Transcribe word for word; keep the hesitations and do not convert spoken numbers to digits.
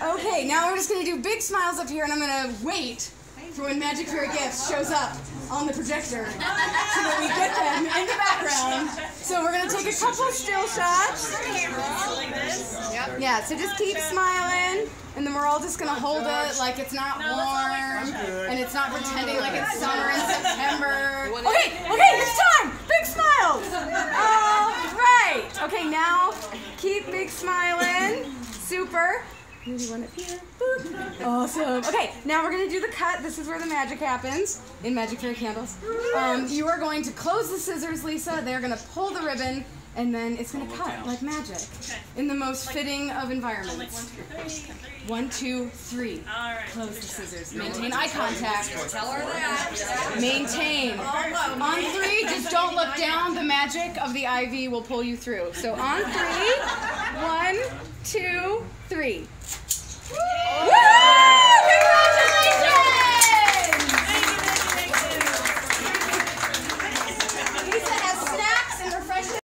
Okay, now we're just going to do big smiles up here, and I'm going to wait for when Magic Fairy Gifts shows up on the projector so that we get them in the background. So we're going to take a couple still shots. Yeah, so just keep smiling, and then we're all just going to hold it like it's not warm, and it's not pretending like it's summer in September. Okay, okay, it's time! Big smiles! All right! Okay, now keep big smiling. Super. Maybe one up here. Boop. Awesome. Okay, now we're going to do the cut. This is where the magic happens in Magic Fairy Candles. Um, you are going to close the scissors, Lisa. They're going to pull the ribbon, and then it's going to cut like magic in the most fitting of environments. One, two, three. Close the scissors. Maintain eye contact. Tell her that. Maintain. On three, just don't look down. The magic of the ivy will pull you through. So on three, one, two, three.